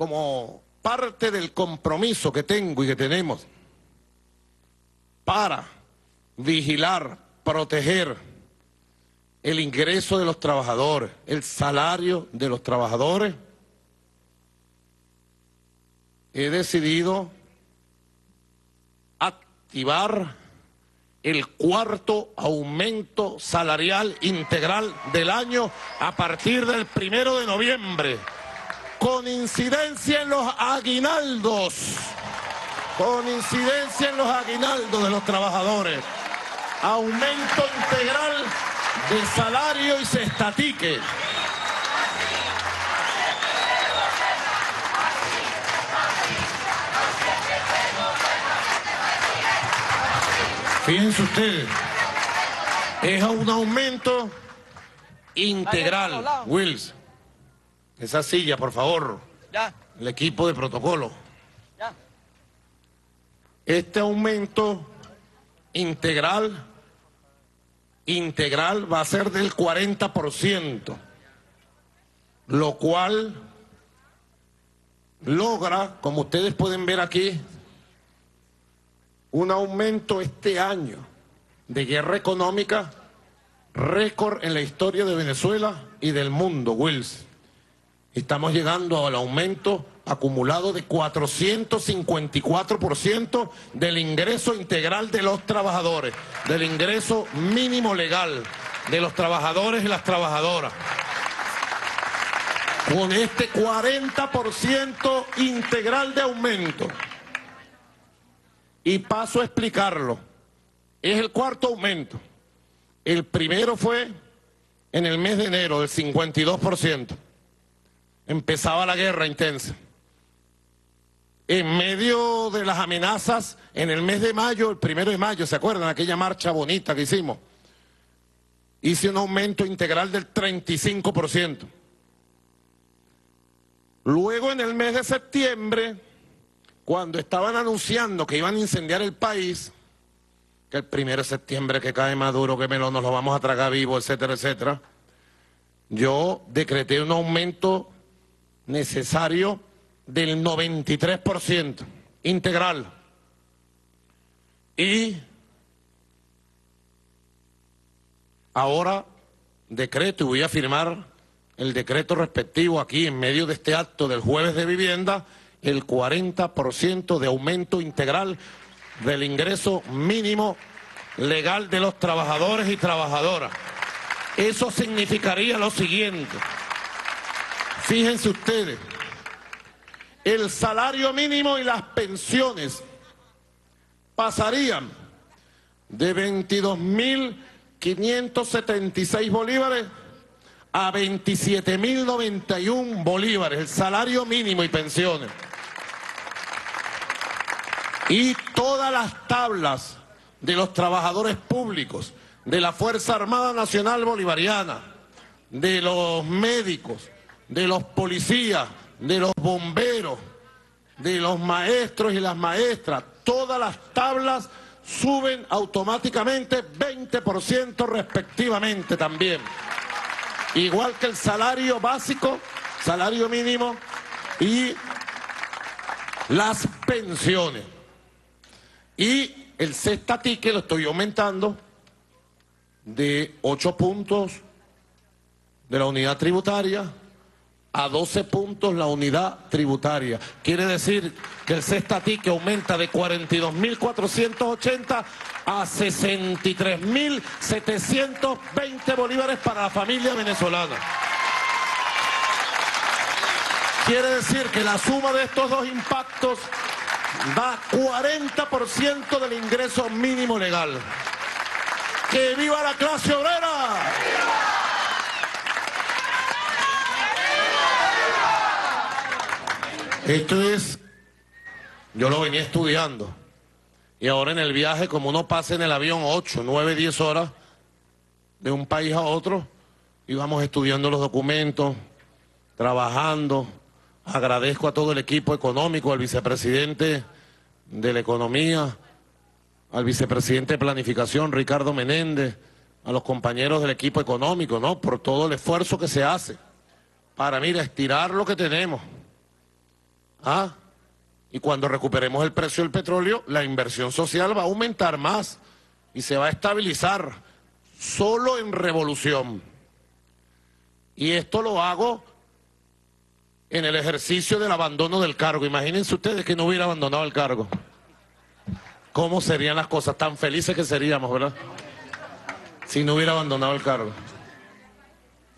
como parte del compromiso que tengo y que tenemos para vigilar, proteger el ingreso de los trabajadores, el salario de los trabajadores, he decidido activar el cuarto aumento salarial integral del año a partir del 1 de noviembre. Con incidencia en los aguinaldos, con incidencia en los aguinaldos de los trabajadores, aumento integral de salario y cestatiques. Fíjense ustedes, es un aumento integral, Wills. Esa silla, por favor, ya. El equipo de protocolo. Ya. Este aumento integral va a ser del 40%, lo cual logra, como ustedes pueden ver aquí, un aumento este año de guerra económica, récord en la historia de Venezuela y del mundo, Wills. Estamos llegando al aumento acumulado de 454% del ingreso integral de los trabajadores, del ingreso mínimo legal de los trabajadores y las trabajadoras. Con este 40% integral de aumento. Y paso a explicarlo. Es el cuarto aumento. El primero fue en el mes de enero del 52%. Empezaba la guerra intensa. En medio de las amenazas, en el mes de mayo, el 1 de mayo, ¿se acuerdan? Aquella marcha bonita que hicimos. Hice un aumento integral del 35%. Luego en el mes de septiembre, cuando estaban anunciando que iban a incendiar el país, que el 1 de septiembre que cae Maduro, que melón, nos lo vamos a tragar vivo, etcétera, etcétera, yo decreté un aumento necesario del 93% integral. Y ahora decreto, y voy a firmar el decreto respectivo aquí en medio de este acto del jueves de vivienda, el 40% de aumento integral del ingreso mínimo legal de los trabajadores y trabajadoras. Eso significaría lo siguiente. Fíjense ustedes, el salario mínimo y las pensiones pasarían de 22.576 bolívares a 27.091 bolívares, el salario mínimo y pensiones. Y todas las tablas de los trabajadores públicos, de la Fuerza Armada Nacional Bolivariana, de los médicos, de los policías, de los bomberos, de los maestros y las maestras, todas las tablas suben automáticamente 20% respectivamente también. Igual que el salario básico, salario mínimo y las pensiones. Y el cestatique lo estoy aumentando de 8 puntos de la unidad tributaria a 12 puntos la unidad tributaria. Quiere decir que el cestatique aumenta de 42.480 a 63.720 bolívares para la familia venezolana. Quiere decir que la suma de estos dos impactos da 40% del ingreso mínimo legal. ¡Que viva la clase obrera! ¡Viva! Esto es, yo lo venía estudiando, y ahora en el viaje, como uno pasa en el avión 8, 9, 10 horas de un país a otro, íbamos estudiando los documentos, trabajando. Agradezco a todo el equipo económico, al vicepresidente de la Economía, al vicepresidente de Planificación, Ricardo Menéndez, a los compañeros del equipo económico, ¿no? Por todo el esfuerzo que se hace para, mira, estirar lo que tenemos. Ah, y cuando recuperemos el precio del petróleo, la inversión social va a aumentar más y se va a estabilizar solo en revolución. Y esto lo hago en el ejercicio del abandono del cargo. Imagínense ustedes que no hubiera abandonado el cargo. ¿Cómo serían las cosas? Tan felices que seríamos, ¿verdad? Si no hubiera abandonado el cargo.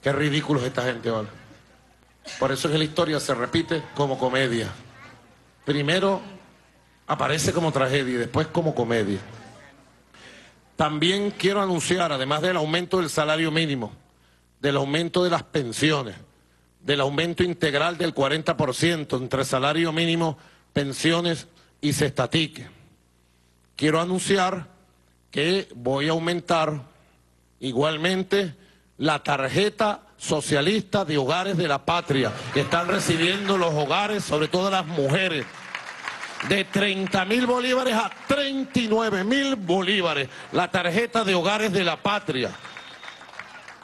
Qué ridículos esta gente, ¿vale? Por eso es que la historia se repite como comedia. Primero aparece como tragedia y después como comedia. También quiero anunciar, además del aumento del salario mínimo, del aumento de las pensiones, del aumento integral del 40% entre salario mínimo, pensiones y cestatiques, quiero anunciar que voy a aumentar igualmente la tarjeta socialista de Hogares de la Patria, que están recibiendo los hogares, sobre todo las mujeres, de 30.000 bolívares a 39.000 bolívares, la tarjeta de Hogares de la Patria.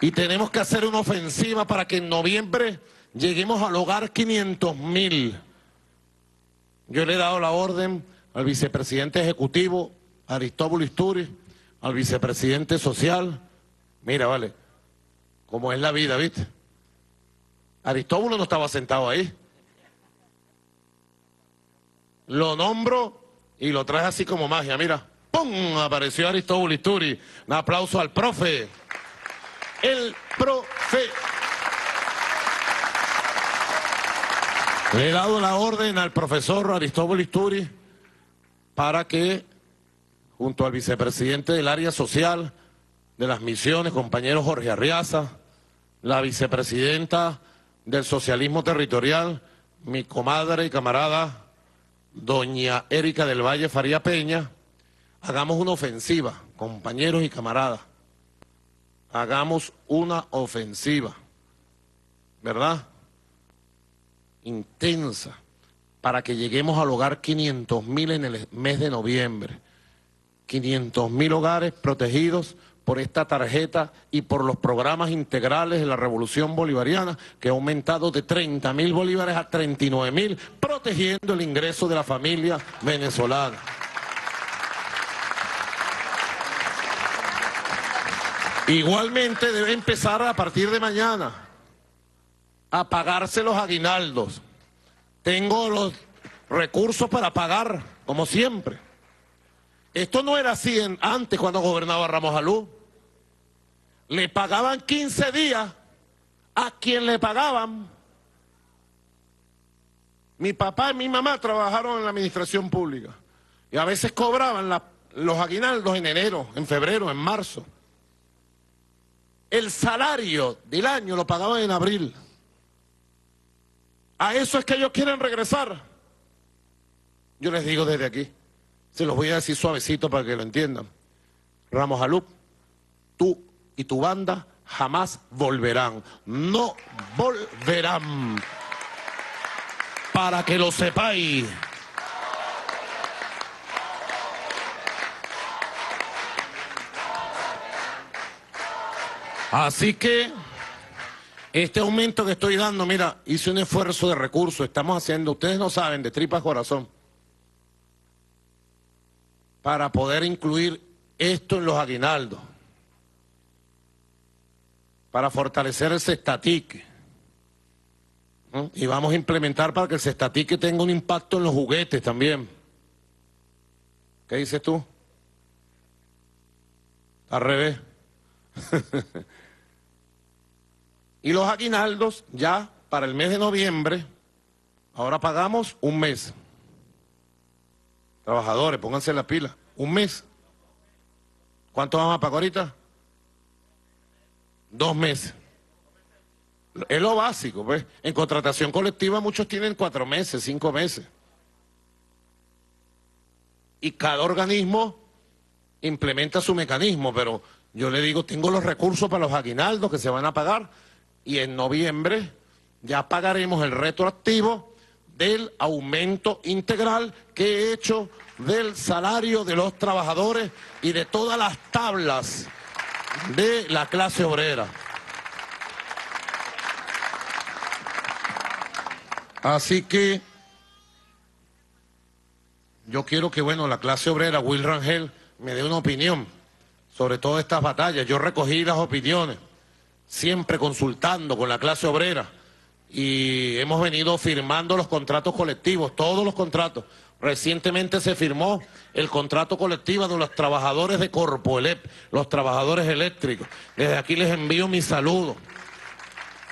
Y tenemos que hacer una ofensiva para que en noviembre lleguemos al hogar 500.000. Yo le he dado la orden al vicepresidente ejecutivo, Aristóbulo Istúriz, al vicepresidente social. Mira, vale, como es la vida, ¿viste? Aristóbulo no estaba sentado ahí. Lo nombro y lo traje así como magia, mira. ¡Pum! Apareció Aristóbulo Istúriz. Un aplauso al profe. El profe. Le he dado la orden al profesor Aristóbulo Istúriz para que, junto al vicepresidente del área social de las misiones, compañero Jorge Arriaza, la vicepresidenta del socialismo territorial, mi comadre y camarada, doña Erika del Valle Faría Peña, hagamos una ofensiva, compañeros y camaradas. Hagamos una ofensiva, ¿verdad? Intensa, para que lleguemos al hogar 500.000 en el mes de noviembre. 500.000 hogares protegidos por esta tarjeta y por los programas integrales de la Revolución Bolivariana, que ha aumentado de 30.000 bolívares a 39.000, protegiendo el ingreso de la familia venezolana. Igualmente debe empezar a partir de mañana a pagarse los aguinaldos. Tengo los recursos para pagar, como siempre. Esto no era así antes cuando gobernaba Ramos Allup. Le pagaban 15 días a quien le pagaban. Mi papá y mi mamá trabajaron en la administración pública y a veces cobraban los aguinaldos en enero, en febrero, en marzo. El salario del año lo pagaban en abril. A eso es que ellos quieren regresar. Yo les digo desde aquí, se los voy a decir suavecito para que lo entiendan. Ramos Allup, tú y tu banda jamás volverán. No volverán. Para que lo sepáis. Así que este aumento que estoy dando, mira, hice un esfuerzo de recursos, estamos haciendo, ustedes no saben, de tripas corazón, para poder incluir esto en los aguinaldos, para fortalecer el cestatique. ¿No? Y vamos a implementar para que el cestatique tenga un impacto en los juguetes también. ¿Qué dices tú? Al revés. Y los aguinaldos ya para el mes de noviembre, ahora pagamos un mes. Trabajadores, pónganse la pila, un mes. ¿Cuánto vamos a pagar ahorita? 2 meses. Es lo básico, pues. En contratación colectiva muchos tienen 4 meses, 5 meses. Y cada organismo implementa su mecanismo, pero yo le digo, tengo los recursos para los aguinaldos que se van a pagar y en noviembre ya pagaremos el retroactivo del aumento integral que he hecho del salario de los trabajadores y de todas las tablas de la clase obrera. Así que Yo quiero que, bueno, la clase obrera, Will Rangel, me dé una opinión sobre todas estas batallas. Yo recogí las opiniones, siempre consultando con la clase obrera, y hemos venido firmando los contratos colectivos, todos los contratos. Recientemente se firmó el contrato colectivo de los trabajadores de Corpoelec, los trabajadores eléctricos. Desde aquí les envío mis saludos.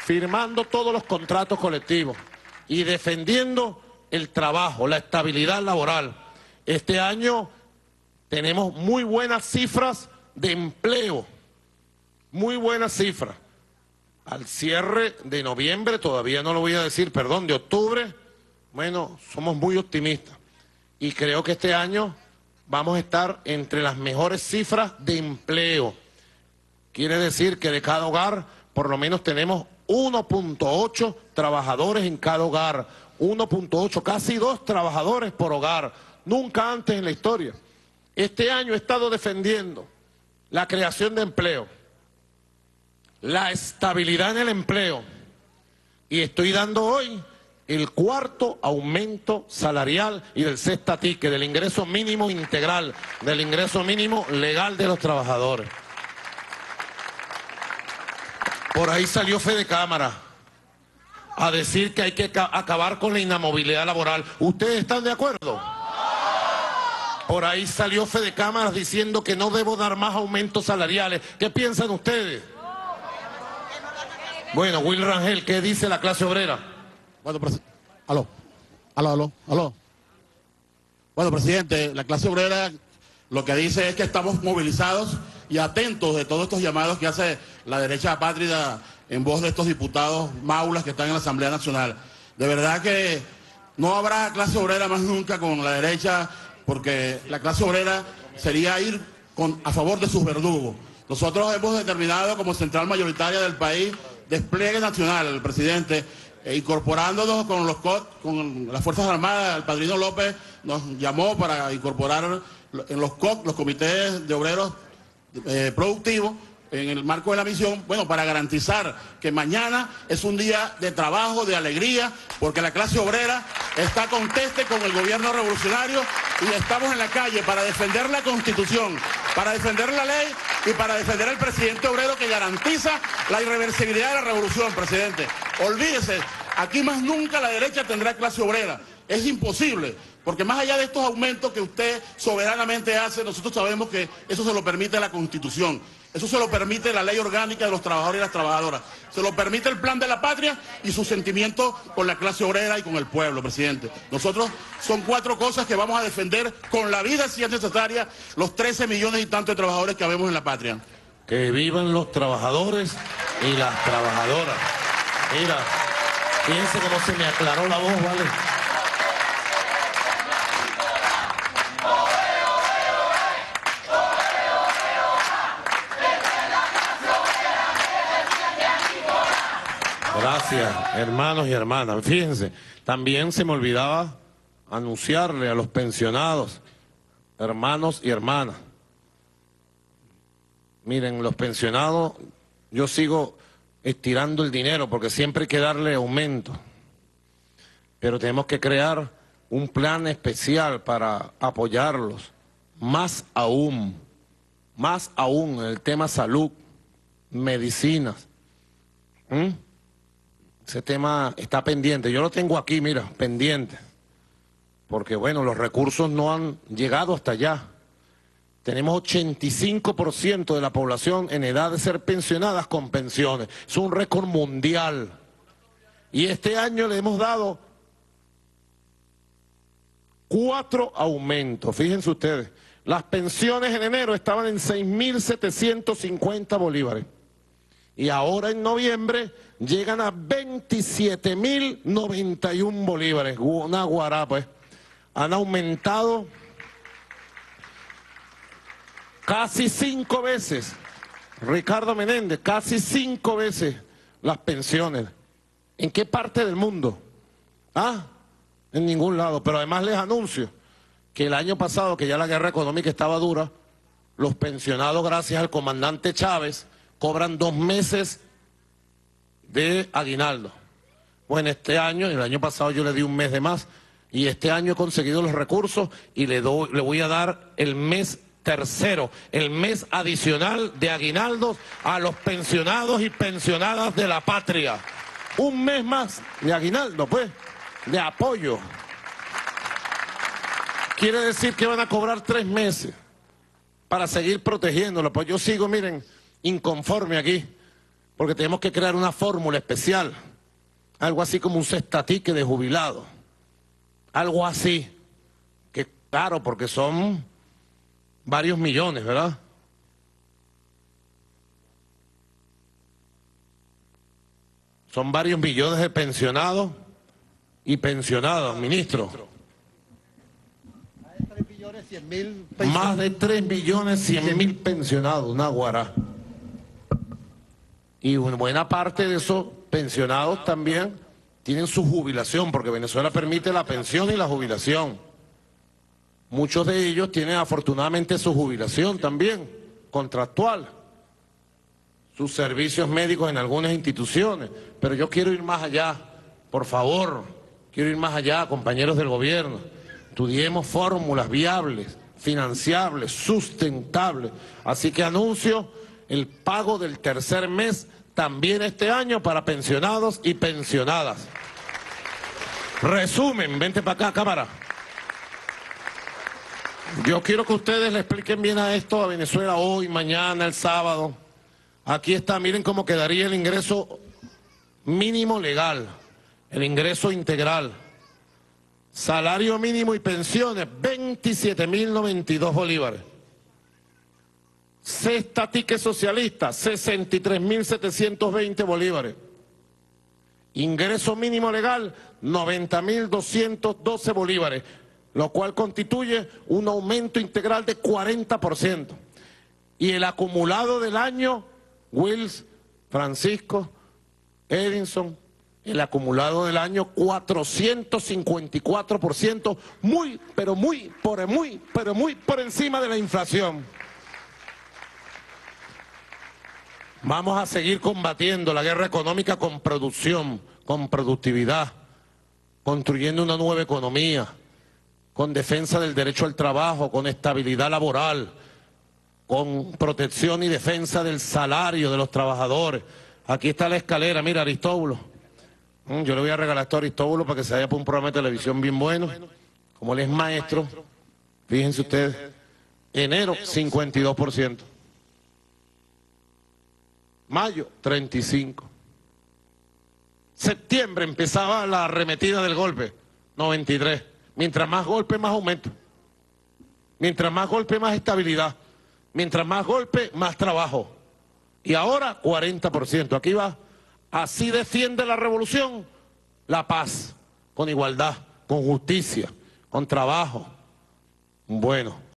Firmando todos los contratos colectivos y defendiendo el trabajo, la estabilidad laboral. Este año tenemos muy buenas cifras de empleo, muy buenas cifras. Al cierre de noviembre, todavía no lo voy a decir, perdón, de octubre, bueno, somos muy optimistas. Y creo que este año vamos a estar entre las mejores cifras de empleo. Quiere decir que de cada hogar, por lo menos tenemos 1.8 trabajadores en cada hogar, 1.8, casi 2 trabajadores por hogar, nunca antes en la historia. Este año he estado defendiendo la creación de empleo, la estabilidad en el empleo, y estoy dando hoy el cuarto aumento salarial y del cestaticket, del ingreso mínimo integral, del ingreso mínimo legal de los trabajadores. Por ahí salió Fedecámara a decir que hay que acabar con la inamovilidad laboral. ¿Ustedes están de acuerdo? Por ahí salió Fedecámara diciendo que no debo dar más aumentos salariales. ¿Qué piensan ustedes? Bueno, Will Rangel, ¿qué dice la clase obrera? Bueno, Bueno, presidente, la clase obrera lo que dice es que estamos movilizados y atentos de todos estos llamados que hace la derecha apátrida en voz de estos diputados maulas que están en la Asamblea Nacional. De verdad que no habrá clase obrera más nunca con la derecha, porque la clase obrera sería ir a favor de sus verdugos. Nosotros hemos determinado como central mayoritaria del país despliegue nacional, presidente, incorporándonos con los COT, con las Fuerzas Armadas. El padrino López nos llamó para incorporar en los COT, los comités de obreros productivos, en el marco de la misión, bueno, para garantizar que mañana es un día de trabajo, de alegría, porque la clase obrera está conteste con el gobierno revolucionario y estamos en la calle para defender la Constitución, para defender la ley y para defender al presidente obrero que garantiza la irreversibilidad de la revolución, presidente. Olvídese, aquí más nunca la derecha tendrá clase obrera, es imposible. Porque más allá de estos aumentos que usted soberanamente hace, nosotros sabemos que eso se lo permite la Constitución, eso se lo permite la ley orgánica de los trabajadores y las trabajadoras, se lo permite el plan de la patria y su sentimiento con la clase obrera y con el pueblo, presidente. Nosotros son 4 cosas que vamos a defender con la vida, si es necesaria, los 13 millones y tantos de trabajadores que habemos en la patria. Que vivan los trabajadores y las trabajadoras. Mira, fíjense que no se me aclaró la voz, ¿vale? Gracias, hermanos y hermanas. Fíjense, también se me olvidaba anunciarle a los pensionados, hermanos y hermanas. Miren, los pensionados, yo sigo estirando el dinero porque siempre hay que darle aumento. Pero tenemos que crear un plan especial para apoyarlos. Más aún en el tema salud, medicinas. Ese tema está pendiente, yo lo tengo aquí, mira, pendiente, porque bueno, los recursos no han llegado hasta allá. Tenemos 85% de la población en edad de ser pensionadas con pensiones, es un récord mundial. Y este año le hemos dado 4 aumentos, fíjense ustedes. Las pensiones en enero estaban en 6.750 bolívares. Y ahora en noviembre llegan a 27.091 bolívares. Una guará, pues. Han aumentado casi 5 veces, Ricardo Menéndez, casi 5 veces las pensiones. ¿En qué parte del mundo? Ah, en ningún lado. Pero además les anuncio que el año pasado, que ya la guerra económica estaba dura, los pensionados, gracias al comandante Chávez, cobran 2 meses de aguinaldo. Bueno, este año y el año pasado yo le di un mes de más y este año he conseguido los recursos y le voy a dar el mes tercero, el mes adicional de aguinaldos a los pensionados y pensionadas de la patria. Un mes más de aguinaldo, pues, de apoyo. Quiere decir que van a cobrar 3 meses para seguir protegiéndolo. Pues yo sigo, miren, inconforme aquí, porque tenemos que crear una fórmula especial, algo así como un cestatique de jubilado, algo así, que claro, porque son varios millones, ¿verdad? Son varios millones de pensionados y pensionadas, ministro. Más de 3.100.000 pensionados, una guará. Y una buena parte de esos pensionados también tienen su jubilación, porque Venezuela permite la pensión y la jubilación. Muchos de ellos tienen afortunadamente su jubilación también, contractual, sus servicios médicos en algunas instituciones. Pero yo quiero ir más allá, por favor, quiero ir más allá, compañeros del gobierno. Estudiemos fórmulas viables, financiables, sustentables. Así que anuncio el pago del tercer mes también este año para pensionados y pensionadas. Resumen, vente para acá, cámara. Yo quiero que ustedes le expliquen bien a esto a Venezuela hoy, mañana, el sábado. Aquí está, miren cómo quedaría el ingreso mínimo legal, el ingreso integral. Salario mínimo y pensiones, 27.092 bolívares. Cestaticket socialista, 63.720 bolívares. Ingreso mínimo legal, 90.212 bolívares, lo cual constituye un aumento integral de 40%. Y el acumulado del año, Wills, Francisco, Edinson, el acumulado del año 454%, muy, pero muy por encima de la inflación. Vamos a seguir combatiendo la guerra económica con producción, con productividad, construyendo una nueva economía, con defensa del derecho al trabajo, con estabilidad laboral, con protección y defensa del salario de los trabajadores. Aquí está la escalera, mira, Aristóbulo. Yo le voy a regalar esto a Aristóbulo para que se vaya por un programa de televisión bien bueno. Como él es maestro, fíjense ustedes, enero 52%, mayo 35%, septiembre empezaba la arremetida del golpe, 93%. Mientras más golpe, más aumento. Mientras más golpe, más estabilidad. Mientras más golpe, más trabajo. Y ahora 40%, aquí va. Así defiende la revolución la paz, con igualdad, con justicia, con trabajo. Bueno.